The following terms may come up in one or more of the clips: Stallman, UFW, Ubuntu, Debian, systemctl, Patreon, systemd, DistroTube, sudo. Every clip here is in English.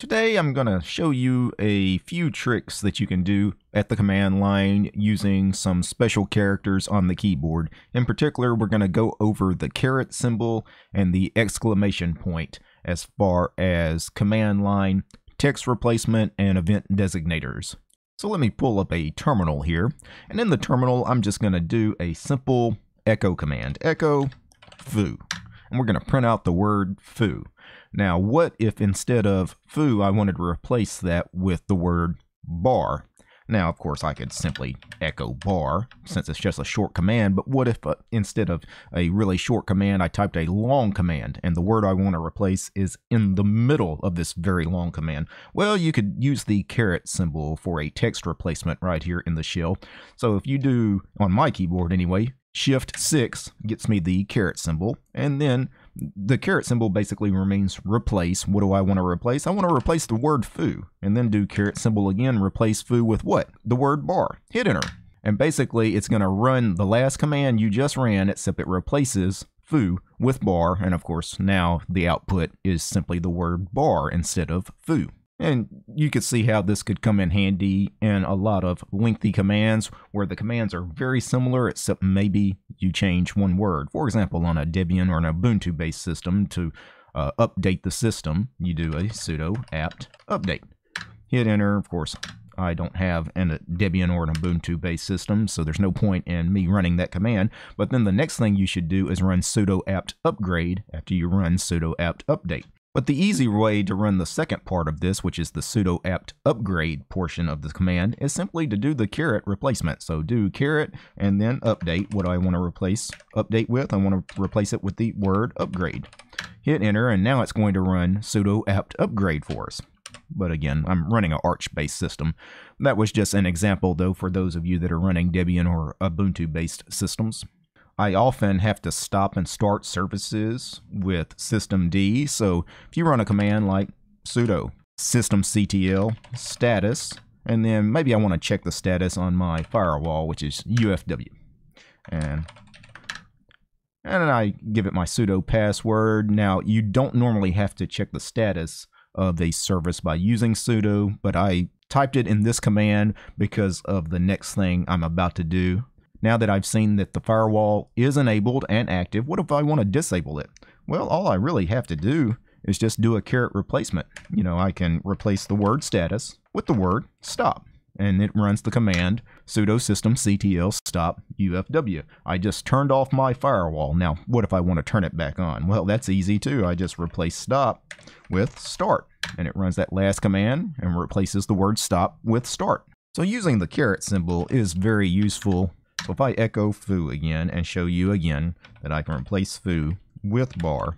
Today I'm going to show you a few tricks that you can do at the command line using some special characters on the keyboard. In particular, we're going to go over the caret symbol and the exclamation point as far as command line, text replacement, and event designators. So let me pull up a terminal here, and in the terminal I'm just going to do a simple echo command, echo foo, and we're going to print out the word foo. Now, what if instead of foo, I wanted to replace that with the word bar? Now, of course, I could simply echo bar since it's just a short command, but what if instead of a really short command, I typed a long command and the word I want to replace is in the middle of this very long command? Well, you could use the caret symbol for a text replacement right here in the shell. So if you do, on my keyboard anyway, Shift 6 gets me the caret symbol, and then the caret symbol basically remains replace. What do I want to replace? I want to replace the word foo, and then do caret symbol again, replace foo with what? The word bar. Hit enter. And basically it's going to run the last command you just ran, except it replaces foo with bar, and of course now the output is simply the word bar instead of foo. And you can see how this could come in handy in a lot of lengthy commands where the commands are very similar, except maybe you change one word. For example, on a Debian or an Ubuntu based system, to update the system, you do a sudo apt update. Hit enter. Of course, I don't have a Debian or an Ubuntu based system, so there's no point in me running that command. But then the next thing you should do is run sudo apt upgrade after you run sudo apt update. But the easy way to run the second part of this, which is the sudo apt upgrade portion of the command, is simply to do the caret replacement. So do caret and then update. What do I want to replace update with? I want to replace it with the word upgrade. Hit enter, and now it's going to run sudo apt upgrade for us. But again, I'm running an Arch-based system. That was just an example, though, for those of you that are running Debian or Ubuntu-based systems. I often have to stop and start services with systemd, so if you run a command like sudo systemctl status, and then maybe I want to check the status on my firewall, which is UFW, and I give it my sudo password. Now, you don't normally have to check the status of a service by using sudo, but I typed it in this command because of the next thing I'm about to do. Now that I've seen that the firewall is enabled and active, what if I want to disable it? Well, all I really have to do is just do a caret replacement. You know, I can replace the word status with the word stop, and it runs the command sudo systemctl stop UFW. I just turned off my firewall. Now, what if I want to turn it back on? Well, that's easy too. I just replace stop with start, and it runs that last command and replaces the word stop with start. So using the caret symbol is very useful. So if I echo foo again and show you again that I can replace foo with bar.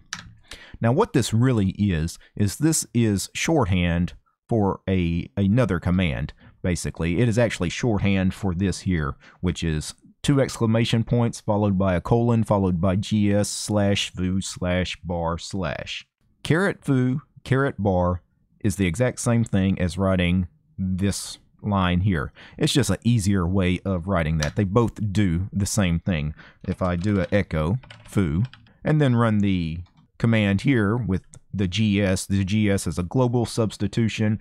Now what this really is this is shorthand for another command, basically. It is actually shorthand for this here, which is 2 exclamation points followed by a colon followed by gs/foo/bar/. Caret foo, caret bar is the exact same thing as writing this line here. It's just an easier way of writing that. They both do the same thing. If I do an echo foo and then run the command here with the gs, the gs is a global substitution.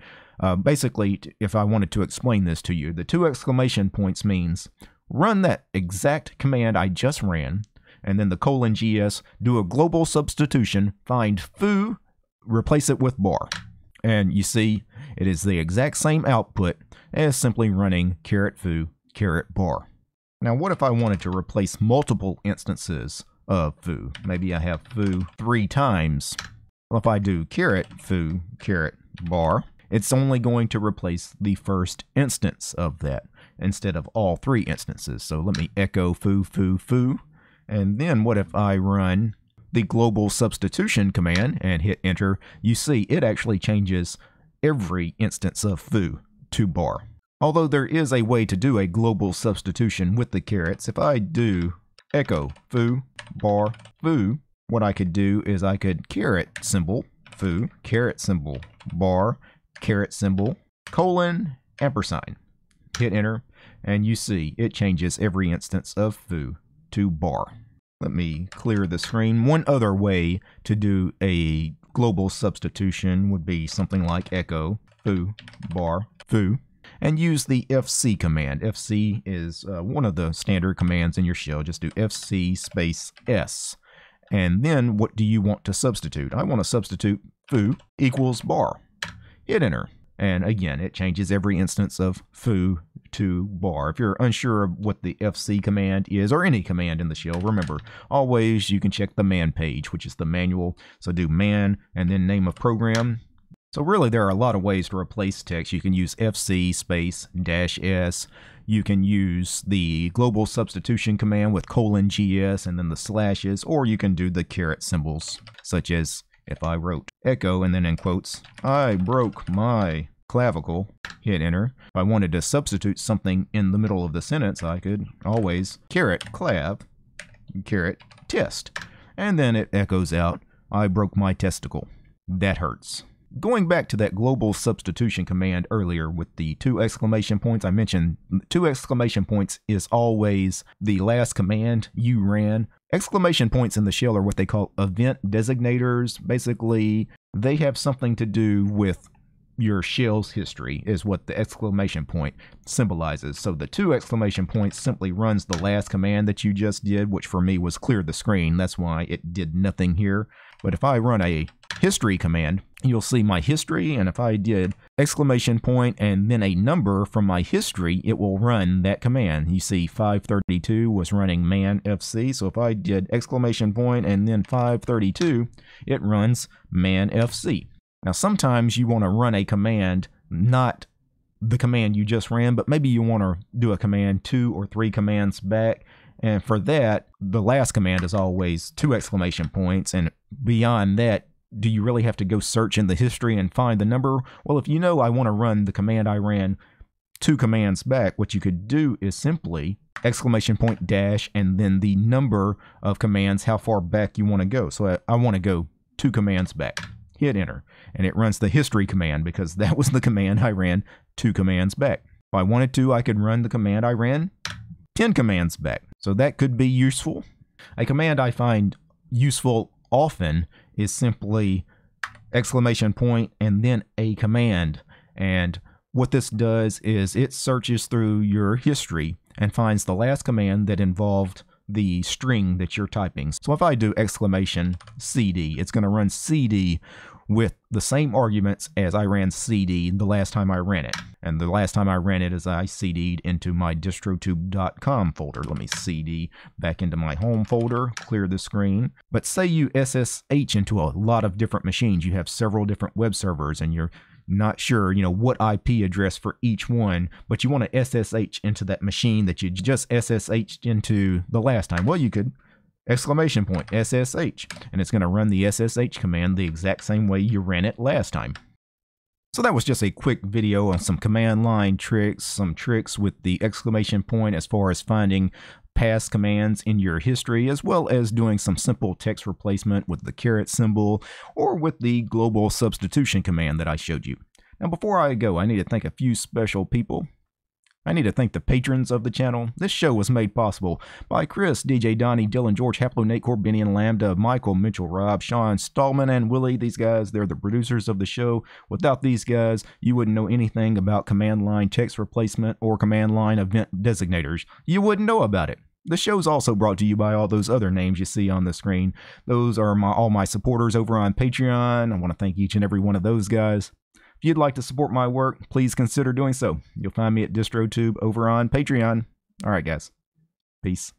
Basically, if I wanted to explain this to you, the 2 exclamation points means run that exact command I just ran, and then the colon gs, do a global substitution, find foo, replace it with bar. And you see, it is the exact same output as simply running caret foo, caret bar. Now, what if I wanted to replace multiple instances of foo? Maybe I have foo 3 times. Well, if I do caret foo, caret bar, it's only going to replace the first instance of that instead of all 3 instances. So let me echo foo, foo, foo. And then what if I run the global substitution command and hit enter? You see it actually changes every instance of foo to bar. Although there is a way to do a global substitution with the carets. If I do echo foo bar foo, what I could do is I could caret symbol foo, caret symbol bar, caret symbol colon ampersand. Hit enter, and you see it changes every instance of foo to bar. Let me clear the screen. One other way to do a global substitution would be something like echo foo bar foo, and use the fc command. Fc is one of the standard commands in your shell. Just do fc space s. And then what do you want to substitute? I want to substitute foo equals bar. Hit enter. And again, it changes every instance of foo to bar. If you're unsure of what the fc command is, or any command in the shell, remember, always you can check the man page, which is the manual. So do man and then name of program. So really there are a lot of ways to replace text. You can use fc space dash s. You can use the global substitution command with colon gs and then the slashes, or you can do the caret symbols, such as if I wrote echo and then in quotes, I broke my clavicle, hit enter. If I wanted to substitute something in the middle of the sentence, I could always caret clav, caret test, and then it echoes out, I broke my testicle. That hurts. Going back to that global substitution command earlier with the 2 exclamation points, I mentioned 2 exclamation points is always the last command you ran. Exclamation points in the shell are what they call event designators. Basically, they have something to do with your shell's history, is what the exclamation point symbolizes. So the 2 exclamation points simply runs the last command that you just did, which for me was clear the screen. That's why it did nothing here. But if I run a history command, you'll see my history, and if I did exclamation point and then a number from my history, it will run that command. You see 532 was running man fc, so if I did exclamation point and then 532, it runs man fc. Now sometimes you want to run a command, not the command you just ran, but maybe you want to do a command 2 or 3 commands back. And for that, the last command is always 2 exclamation points, and beyond that, do you really have to go search in the history and find the number? Well, if you know I want to run the command I ran 2 commands back, what you could do is simply exclamation point dash and then the number of commands, how far back you want to go. So I want to go 2 commands back. Hit enter, and it runs the history command because that was the command I ran 2 commands back. If I wanted to, I could run the command I ran 10 commands back. So that could be useful. A command I find useful often is simply exclamation point and then a command. And what this does is it searches through your history and finds the last command that involved the string that you're typing. So if I do exclamation cd, it's going to run cd with the same arguments as I ran cd the last time I ran it. And the last time I ran it is I cd'd into my distrotube.com folder. Let me cd back into my home folder, clear the screen. But say you SSH into a lot of different machines. You have several different web servers and you're not sure, you know, what IP address for each one, but you want to SSH into that machine that you just SSH'd into the last time. Well, you could exclamation point SSH, and it's going to run the SSH command the exact same way you ran it last time. So that was just a quick video on some command line tricks, some tricks with the exclamation point as far as finding past commands in your history, as well as doing some simple text replacement with the caret symbol or with the global substitution command that I showed you. Now before I go, I need to thank a few special people. I need to thank the patrons of the channel. This show was made possible by Chris, DJ Donnie, Dylan, George, Haplo, Nate, Corb, Benny, and Lambda, Michael, Mitchell, Rob, Sean, Stallman, and Willie. These guys, they're the producers of the show. Without these guys, you wouldn't know anything about command line text replacement or command line event designators. You wouldn't know about it. The show's also brought to you by all those other names you see on the screen. Those are all my supporters over on Patreon. I want to thank each and every one of those guys. If you'd like to support my work, please consider doing so. You'll find me at DistroTube over on Patreon. All right, guys. Peace.